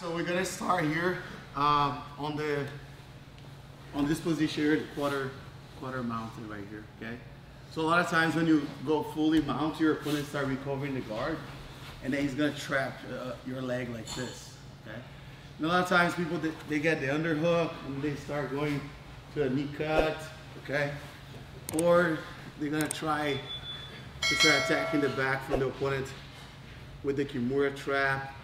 So we're gonna start here on this position here, the quarter mountain right here, okay? So a lot of times when you go fully mount, your opponent start recovering the guard, and then he's gonna trap your leg like this, okay? And a lot of times people, they get the underhook, and they start going to a knee cut, okay? Or they're gonna try attacking the back from the opponent with the Kimura trap.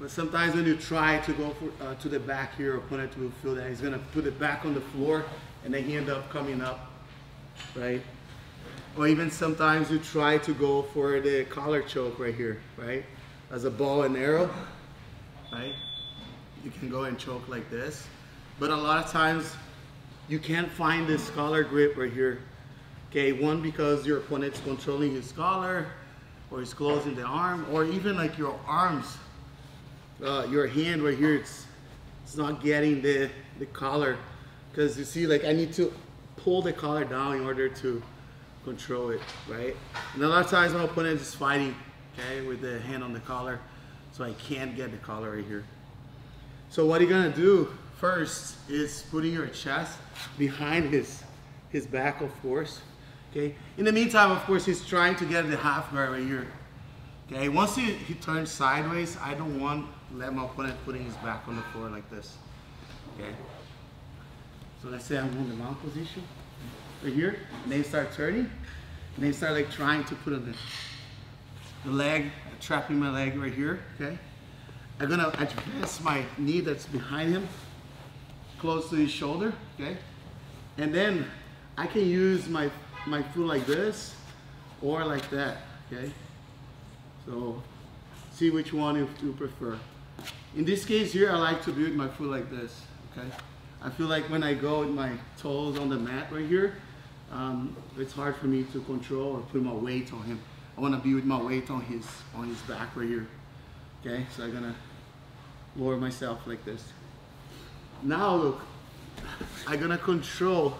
But sometimes when you try to go to the back here, your opponent will feel that he's gonna put it back on the floor, and then he end up coming up, right? Or even sometimes you try to go for the collar choke right here, right? As a ball and arrow, right? You can go and choke like this. But a lot of times you can't find this collar grip right here. Okay, one, because your opponent's controlling his collar, or he's closing the arm, or even like your arms, your hand right here, it's not getting the collar, because you see, like, I need to pull the collar down in order to control it, right? And a lot of times my opponent is fighting, okay, with the hand on the collar, so I can't get the collar right here. So what you're gonna do first is putting your chest behind his back, of course, okay? In the meantime, of course, he's trying to get the half guard right here. Okay, once he turns sideways, I don't want to let my opponent putting his back on the floor like this. Okay. So let's say I'm in the mount position right here, and they start turning, and they start like trying to put on the leg, trapping my leg right here. Okay. I'm gonna advance my knee that's behind him, close to his shoulder. Okay. And then I can use my foot like this or like that. Okay. So, see which one you prefer. In this case here, I like to build my foot like this, okay? I feel like when I go with my toes on the mat right here, it's hard for me to control or put my weight on him. I wanna be with my weight on his back right here, okay? So I'm gonna lower myself like this. Now look, I'm gonna control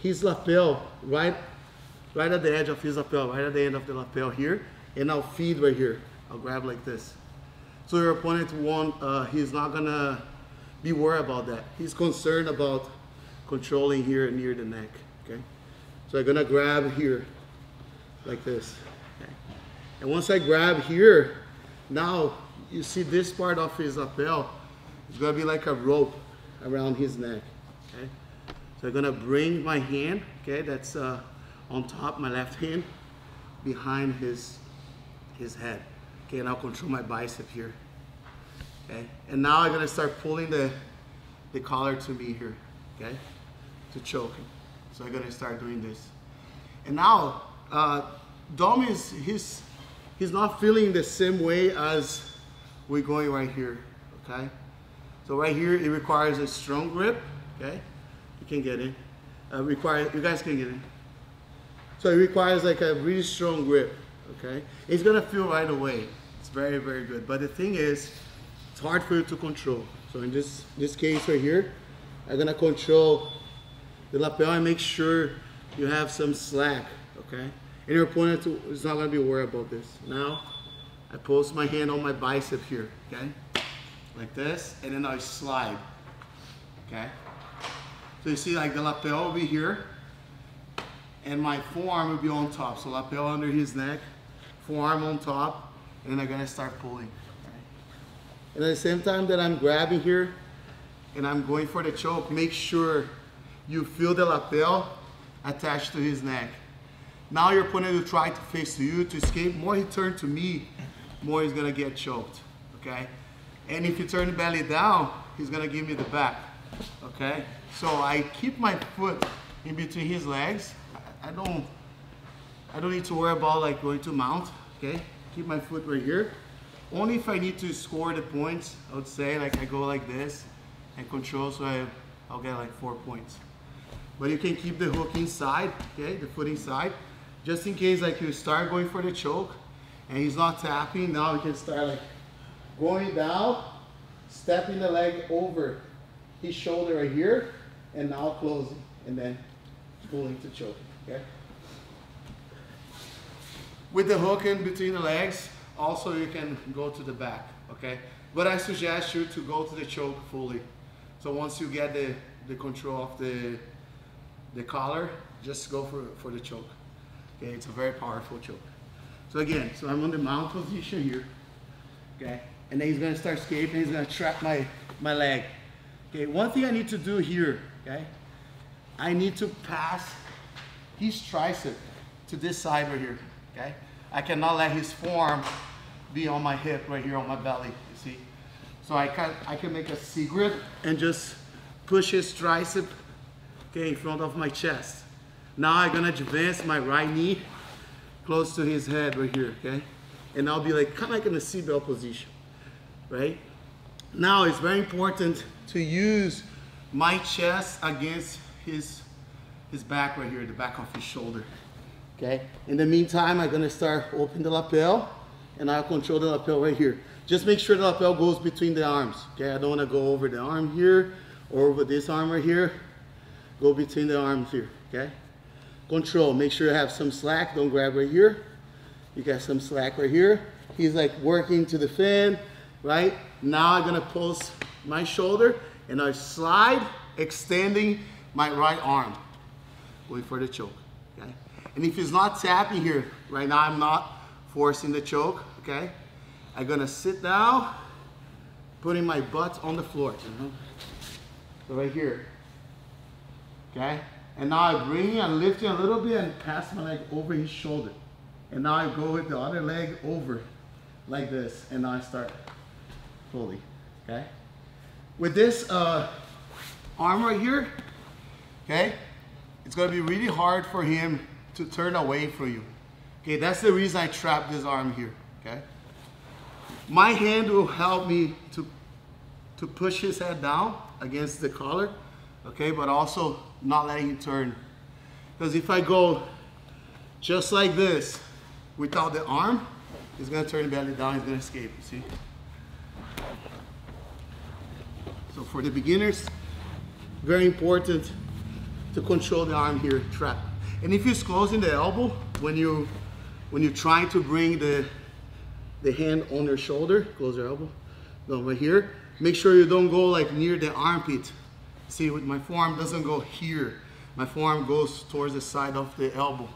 his lapel, right at the edge of his lapel, right at the end of the lapel here. And I'll feed right here. I'll grab like this. So your opponent won't, he's not gonna be worried about that. He's concerned about controlling here near the neck, okay? So I'm gonna grab here like this, okay? And once I grab here, now you see this part of his lapel, it's gonna be like a rope around his neck, okay? So I'm gonna bring my hand, okay, that's on top, my left hand, behind his head, okay, and I'll control my bicep here, okay, and now I'm gonna start pulling the collar to me here, okay, to choke him. So I'm gonna start doing this, and now Dom is he's not feeling the same way as we're going right here, okay. So right here it requires a strong grip, okay. You can get it. You guys can get it. So it requires like a really strong grip. Okay, it's gonna feel right away. It's very, very good. But the thing is, it's hard for you to control. So in this case right here, I'm gonna control the lapel and make sure you have some slack. Okay, and your opponent is not gonna be worried about this. Now, I post my hand on my bicep here. Okay, like this, and then I slide. Okay, so you see like the lapel over here, and my forearm will be on top. So lapel under his neck. Forearm on top, and I'm gonna start pulling. Right. And at the same time that I'm grabbing here and I'm going for the choke, make sure you feel the lapel attached to his neck. Now your opponent will try to face to you to escape. More he turns to me, more he's gonna get choked, okay? And if you turn the belly down, he's gonna give me the back, okay? So I keep my foot in between his legs. I don't need to worry about like going to mount, okay? Keep my foot right here. Only if I need to score the points, I would say like I go like this and control, so I'll get like 4 points. But you can keep the hook inside, okay? The foot inside, just in case like you start going for the choke and he's not tapping. Now you can start like going down, stepping the leg over his shoulder right here, and now closing and then pulling to choke, okay? With the hook in between the legs, also you can go to the back, okay? But I suggest you to go to the choke fully. So once you get the control of the collar, just go for the choke. Okay, it's a very powerful choke. So again, so I'm on the mount position here. Okay, and then he's gonna start escaping, he's gonna trap my leg. Okay, one thing I need to do here, okay? I need to pass his tricep to this side right here, okay? I cannot let his forearm be on my hip right here on my belly, you see? So I can make a C grip and just push his tricep, okay, in front of my chest. Now I'm gonna advance my right knee close to his head right here, okay? And I'll be like, kind of like in a seatbelt position, right? Now it's very important to use my chest against his back right here, the back of his shoulder, okay? In the meantime, I'm gonna start opening the lapel, and I'll control the lapel right here. Just make sure the lapel goes between the arms, okay? I don't wanna go over the arm here, or over this arm right here. Go between the arms here, okay? Control, make sure you have some slack, don't grab right here. You got some slack right here. He's like working to the fin, right? Now I'm gonna post my shoulder and I slide, extending my right arm. Going for the choke, okay? And if he's not tapping here, right now I'm not forcing the choke, okay? I'm gonna sit down, putting my butt on the floor. So right here, okay? And now I bring and lift it a little bit and pass my leg over his shoulder. And now I go with the other leg over like this, and now I start fully, okay? With this arm right here, okay, it's gonna be really hard for him to turn away from you. Okay, that's the reason I trap this arm here, okay? My hand will help me to push his head down against the collar, okay, but also not letting him turn. Because if I go just like this, without the arm, he's gonna turn belly down, he's gonna escape, you see? So for the beginners, very important to control the arm here, trap. And if you're closing the elbow, when you're trying to bring the hand on your shoulder, close your elbow, no, right here, make sure you don't go like near the armpit. See, with my forearm doesn't go here. My forearm goes towards the side of the elbow.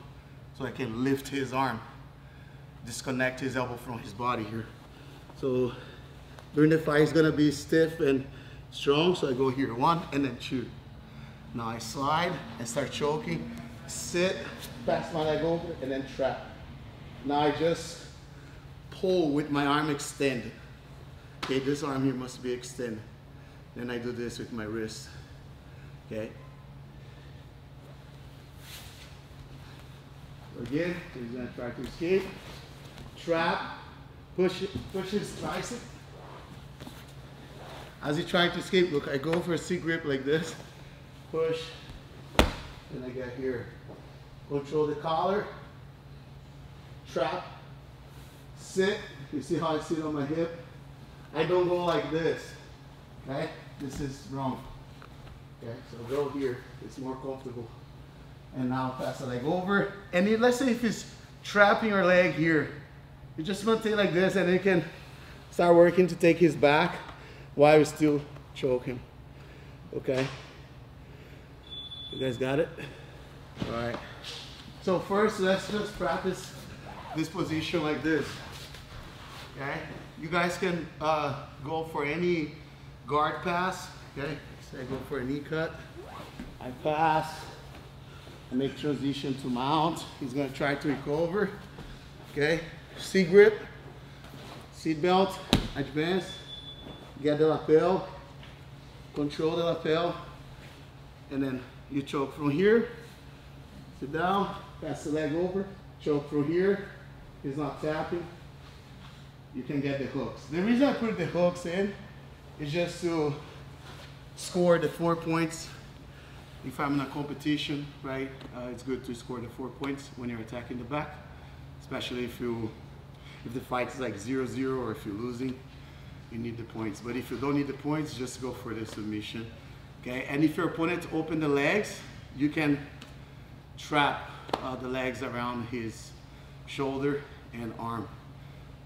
So I can lift his arm, disconnect his elbow from his body here. So during the fight, it's gonna be stiff and strong. So I go here, one and then two. Now I slide and start choking, sit, pass my leg over and then trap. Now I just pull with my arm extended. Okay, this arm here must be extended. Then I do this with my wrist, okay? Again, he's gonna try to escape. Trap, push his tricep. As he tries to escape, look, I go for a C grip like this, push, and I get here. Control the collar, trap, sit. You see how I sit on my hip? I don't go like this, okay? This is wrong, okay? So go here, it's more comfortable. And now pass the leg over. And it, let's say if it's trapping your leg here, you just maintain like this and you can start working to take his back while you still choke him, okay? You guys got it? All right. So first, let's just practice this position like this, okay? You guys can go for any guard pass, okay? So I go for a knee cut, I pass, I make transition to mount. He's gonna try to recover, okay? C grip, seat belt, advance, get the lapel, control the lapel, and then you choke from here, sit down, pass the leg over, choke from here, he's not tapping, you can get the hooks. The reason I put the hooks in is just to score the 4 points. If I'm in a competition, right, it's good to score the 4 points when you're attacking the back, especially if the fight is like 0-0 or if you're losing, you need the points. But if you don't need the points, just go for the submission, okay? And if your opponent opens the legs, you can trap the legs around his shoulder and arm,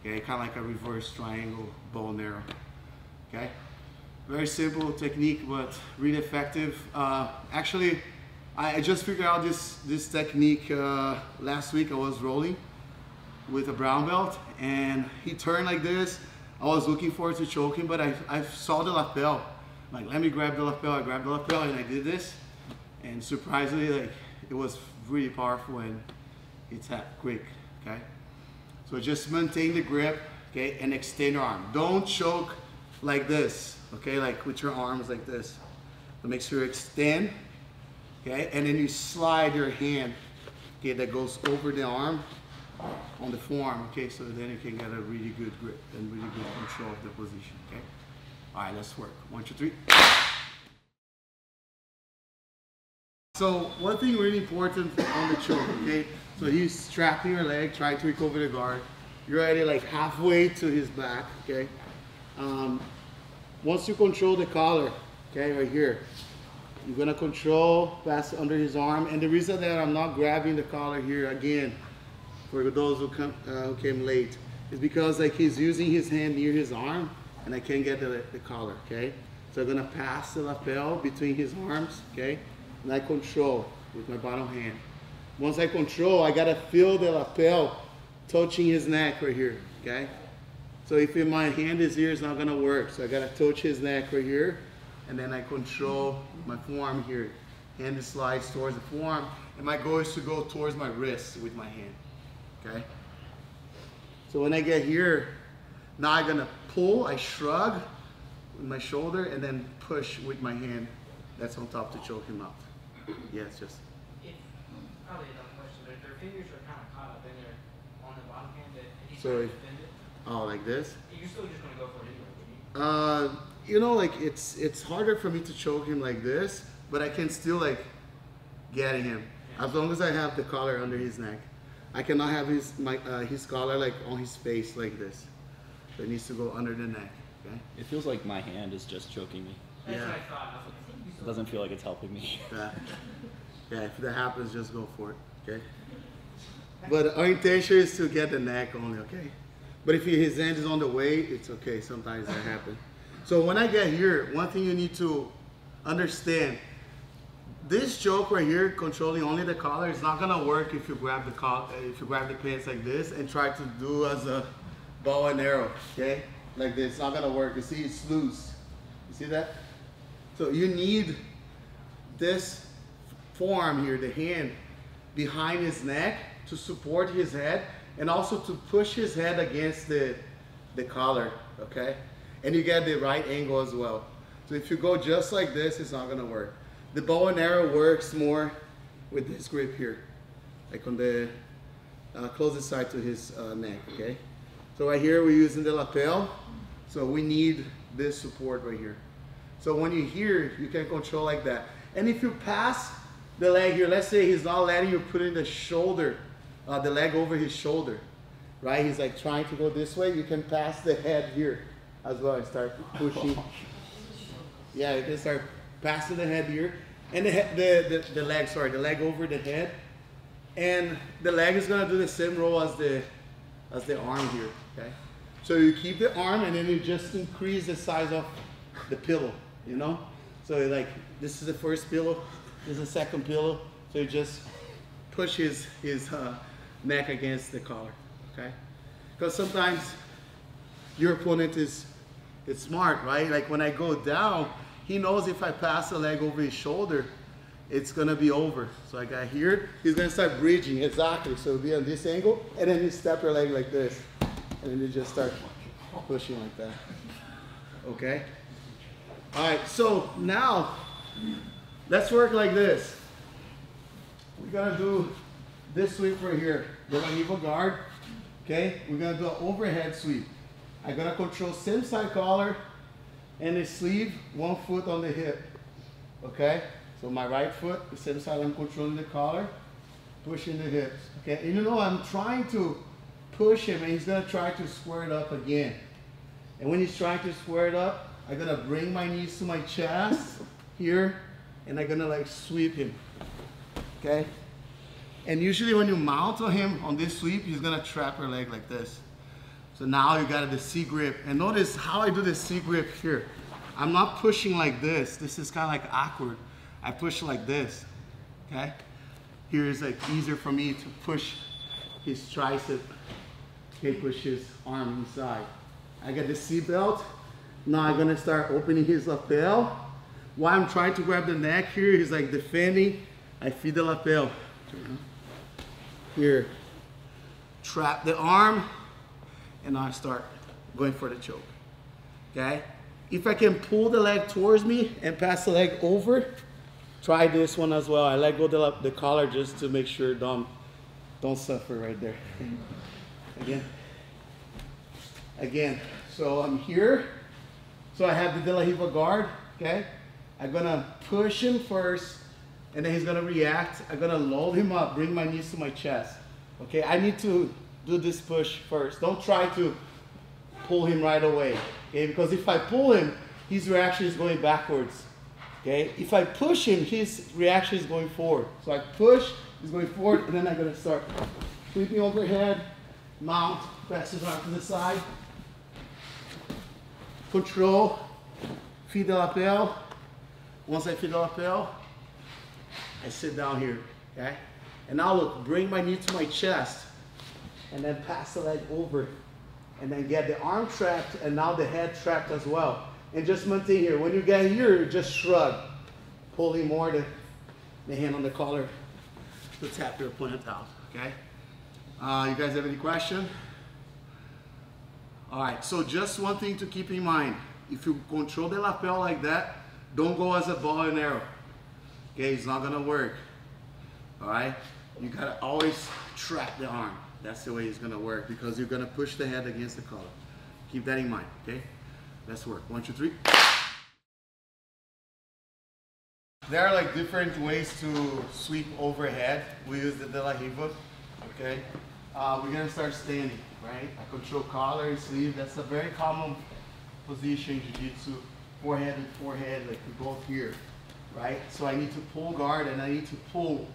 okay? Kind of like a reverse triangle bow and arrow. Okay, very simple technique, but really effective. Actually, I just figured out this technique last week. I was rolling with a brown belt, and he turned like this. I was looking forward to choking, but I saw the lapel. Like, let me grab the lapel. I grabbed the lapel, and I did this. And surprisingly, like, it was really powerful, and it tapped quick. Okay, so just maintain the grip. Okay, and extend your arm. Don't choke like this. Okay, like with your arms like this. So make sure you extend. Okay, and then you slide your hand. Okay, that goes over the arm on the forearm. Okay, so then you can get a really good grip and really good control of the position. Okay, all right, let's work. 1, 2, 3. So one thing really important on the choke. Okay, so he's strapping your leg, trying to recover the guard. You're already like halfway to his back, okay? Once you control the collar, okay, right here, you're gonna control, pass under his arm. And the reason that I'm not grabbing the collar here again, for those who came late, is because like he's using his hand near his arm and I can't get the collar, okay? So I'm gonna pass the lapel between his arms, okay? And I control with my bottom hand. Once I control, I gotta feel the lapel touching his neck right here, okay? So if my hand is here, it's not gonna work. So I gotta touch his neck right here, and then I control my forearm here. Hand slides towards the forearm, and my goal is to go towards my wrist with my hand, okay? So when I get here, now I'm gonna pull, I shrug with my shoulder, and then push with my hand that's on top to choke him out. Yes, just. It's probably a dumb question, but if their fingers are kind of caught up in there, on the bottom hand, so oh, like this? You're still just gonna go for it anyway, wouldn't you? You know, like it's harder for me to choke him like this, but I can still like get at him, yeah, as long as I have the collar under his neck. I cannot have his collar like on his face like this. So it needs to go under the neck. Okay. It feels like my hand is just choking me. Yeah. That's what I thought. It doesn't feel like it's helping me. Yeah. Yeah. If that happens, just go for it. Okay. But our intention is to get the neck only, okay? But if his hand is on the way, it's okay. Sometimes that happens. So when I get here, one thing you need to understand, this choke right here, controlling only the collar, is not gonna work if you grab the collar, if you grab the pants like this and try to do as a bow and arrow, okay? Like this, it's not gonna work. You see, it's loose. You see that? So you need this forearm here, the hand behind his neck, to support his head and also to push his head against the collar, okay? And you get the right angle as well. So if you go just like this, it's not gonna work. The bow and arrow works more with this grip here, like on the closest side to his neck, okay? So right here, we're using the lapel. So we need this support right here. So when you're here, you can control like that. And if you pass the leg here, let's say he's not letting you put in the shoulder, the leg over his shoulder, right? He's like trying to go this way. You can pass the head here as well and start pushing. Yeah, you can start passing the head here and the leg, sorry, the leg over the head, and the leg is gonna do the same role as the arm here. Okay, so you keep the arm and then you just increase the size of the pillow. You know, so like this is the first pillow, this is the second pillow. So you just push his neck against the collar, okay? Because sometimes your opponent is smart, right? Like when I go down, he knows if I pass the leg over his shoulder, it's gonna be over. So I got here, he's gonna start bridging, exactly. So it'll be on this angle, and then you step your leg like this, and then you just start pushing like that, okay? All right, so now, let's work like this. We're gonna do this sweep right here, De La Riva guard, okay? We're gonna do an overhead sweep. I'm gonna control same side collar and the sleeve, one foot on the hip, okay? So my right foot, the same side, I'm controlling the collar, pushing the hips, okay? And you know, I'm trying to push him and he's gonna try to square it up again. And when he's trying to square it up, I'm gonna bring my knees to my chest here, and I'm gonna like sweep him, okay? And usually when you mount on him on this sweep, he's gonna trap your leg like this. So now you got the C grip. And notice how I do the C grip here. I'm not pushing like this. This is kind of like awkward. I push like this, okay? Here is like easier for me to push his tricep. Okay, push his arm inside. I got the C belt. Now I'm gonna start opening his lapel. While I'm trying to grab the neck here, he's like defending. I feed the lapel. Here, trap the arm, and I start going for the choke, okay? If I can pull the leg towards me and pass the leg over, try this one as well. I let go the collar just to make sure don't suffer right there. Again, so I'm here. So I have the De La Riva guard, okay? I'm gonna push him first, and then he's gonna react. I'm gonna load him up, bring my knees to my chest. Okay, I need to do this push first. Don't try to pull him right away, okay? Because if I pull him, his reaction is going backwards, okay? If I push him, his reaction is going forward. So I push, he's going forward, and then I'm gonna start sweeping overhead, mount, pass his arm to the side, control, feed the lapel. Once I feed the lapel, I sit down here, okay? And now look, bring my knee to my chest and then pass the leg over and then get the arm trapped and now the head trapped as well. And just maintain here. When you get here, just shrug, pulling more the hand on the collar to tap your opponent out, okay? You guys have any question? All right, so just one thing to keep in mind. If you control the lapel like that, don't go as a bow and arrow. Okay, it's not gonna work, all right? You gotta always trap the arm. That's the way it's gonna work because you're gonna push the head against the collar. Keep that in mind, okay? Let's work, 1, 2, 3. There are like different ways to sweep overhead. We use the De La Riva, okay? We're gonna start standing, right? I control collar and sleeve. That's a very common position in Jiu-Jitsu. Forehead and forehead, like we both here, right? So I need to pull guard and I need to pull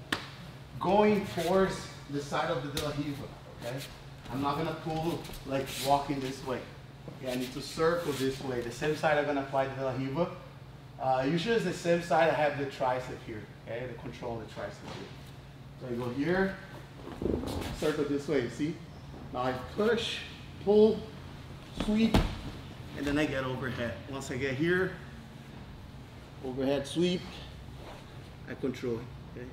going towards the side of the De La Riva, okay? I'm not gonna pull like walking this way. Okay, I need to circle this way. The same side I'm gonna apply the De La Riva. Usually it's the same side I have the tricep here, okay? The control of the tricep here. So I go here, circle this way, see? Now I push, pull, sweep, and then I get overhead. Once I get here, overhead sweep, I control it, okay?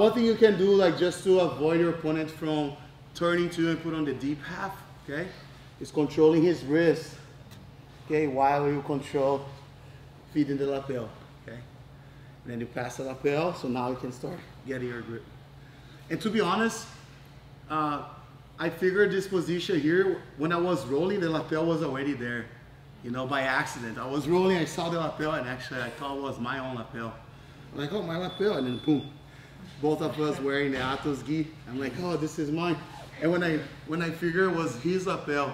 One thing you can do, like just to avoid your opponent from turning to you and put on the deep half, okay? Is controlling his wrist, okay? While you control feeding the lapel, okay? And then you pass the lapel, so now you can start getting your grip. And to be honest, I figured this position here, when I was rolling, the lapel was already there, you know, by accident. I was rolling, I saw the lapel, and actually I thought it was my own lapel. I'm like, oh, my lapel, and then boom. Both of us wearing the Atos gi. I'm like, oh, this is mine. And when I figured it was his lapel,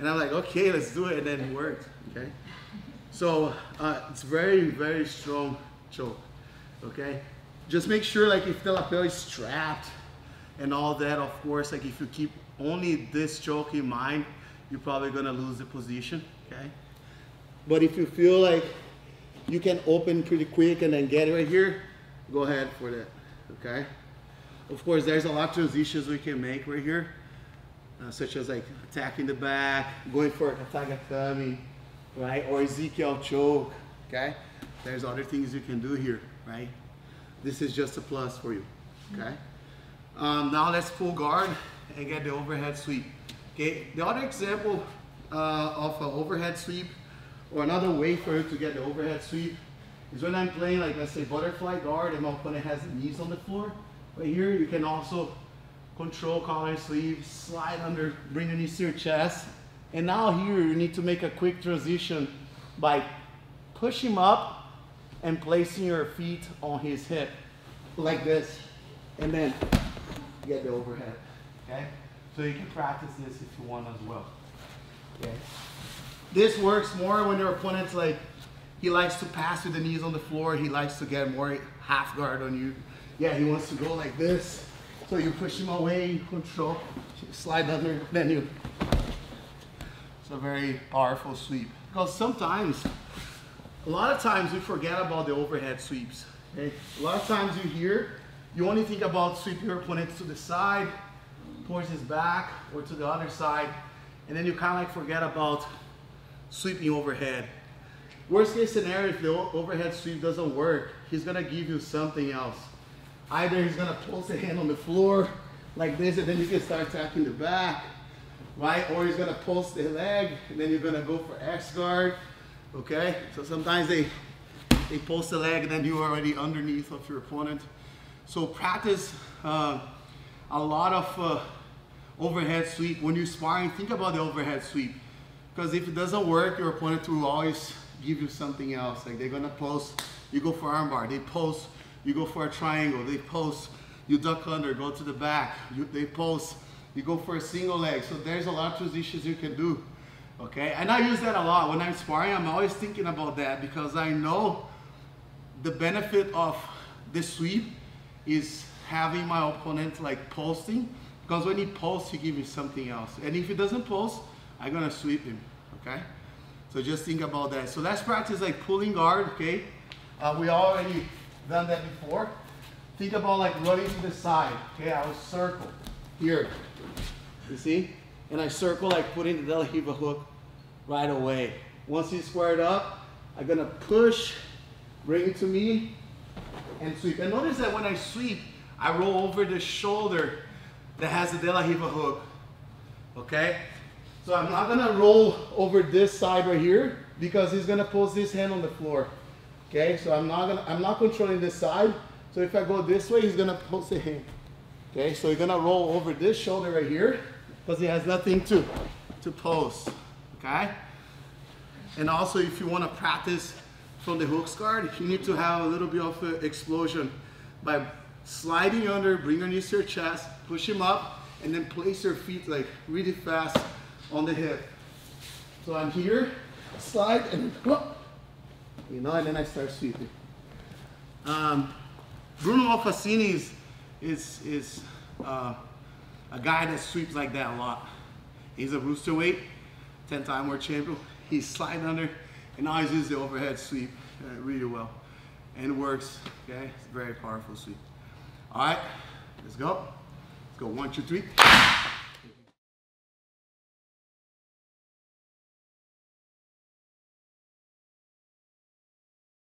and I'm like, okay, let's do it, and then it worked, okay? So it's very, very strong choke, okay? Just make sure, like, if the lapel is strapped, and all that, of course, like if you keep only this choke in mind, you're probably gonna lose the position, okay? But if you feel like you can open pretty quick and then get it right here, go ahead for that, okay? Of course, there's a lot of transitions we can make right here, such as like attacking the back, going for a katagatami, right? Or Ezekiel choke, okay? There's other things you can do here, right? This is just a plus for you, okay? Mm-hmm. Now let's pull guard and get the overhead sweep. Okay, the other example of an overhead sweep or another way for you to get the overhead sweep is when I'm playing, like let's say butterfly guard and my opponent has the knees on the floor. But here you can also control collar and sleeve, slide under, bring your knees to your chest. And now here you need to make a quick transition by pushing up and placing your feet on his hip like this. And then get the overhead, okay? So you can practice this if you want as well, okay? This works more when your opponent's like, he likes to pass with the knees on the floor, he likes to get more half guard on you. Yeah, he wants to go like this. So you push him away, you control, slide under, then you It's a very powerful sweep. Because sometimes, a lot of times we forget about the overhead sweeps. Okay? A lot of times you hear, you only think about sweeping your opponent to the side, towards his back, or to the other side, and then you kind of like forget about sweeping overhead. Worst case scenario, if the overhead sweep doesn't work, he's gonna give you something else. Either he's gonna close the hand on the floor like this, and then you can start attacking the back, right? Or he's gonna post the leg, and then you're gonna go for X guard, okay? So sometimes they post the leg, and then you're already underneath of your opponent. So practice a lot of overhead sweep. When you're sparring, think about the overhead sweep, because if it doesn't work, your opponent will always give you something else. Like they're gonna post, you go for armbar, they post, you go for a triangle, they post, you duck under, go to the back, they post, you go for a single leg. So there's a lot of positions you can do, okay? And I use that a lot when I'm sparring. I'm always thinking about that, because I know the benefit of this sweep is having my opponent like posting, because when he posts, he gives me something else. And if he doesn't post, I'm gonna sweep him, okay? So just think about that. So let's practice like pulling guard, okay? We already done that before. Think about like running to the side, okay? I will circle here, you see? And I circle like putting the De La Riva hook right away. Once he's squared up, I'm gonna push, bring it to me, and sweep. And notice that when I sweep, I roll over the shoulder that has the De La Riva hook, okay? So I'm not gonna roll over this side right here, because he's gonna post his hand on the floor. Okay, so I'm not controlling this side. So if I go this way, he's gonna post the hand. Okay, so you're gonna roll over this shoulder right here, because he has nothing to post. Okay. And also, if you want to practice from the hooks guard, you need to have a little bit of an explosion by sliding under, bring your knees to your chest, push him up, and then place your feet like really fast on the hip. So I'm here, slide, and whoop, you know, and then I start sweeping. Bruno Alfacini is a guy that sweeps like that a lot. He's a roosterweight, 10-time world champion. He's sliding under, and always uses the overhead sweep really well, and it works. Okay, it's a very powerful sweep. All right, let's go. Let's go 1, 2, 3.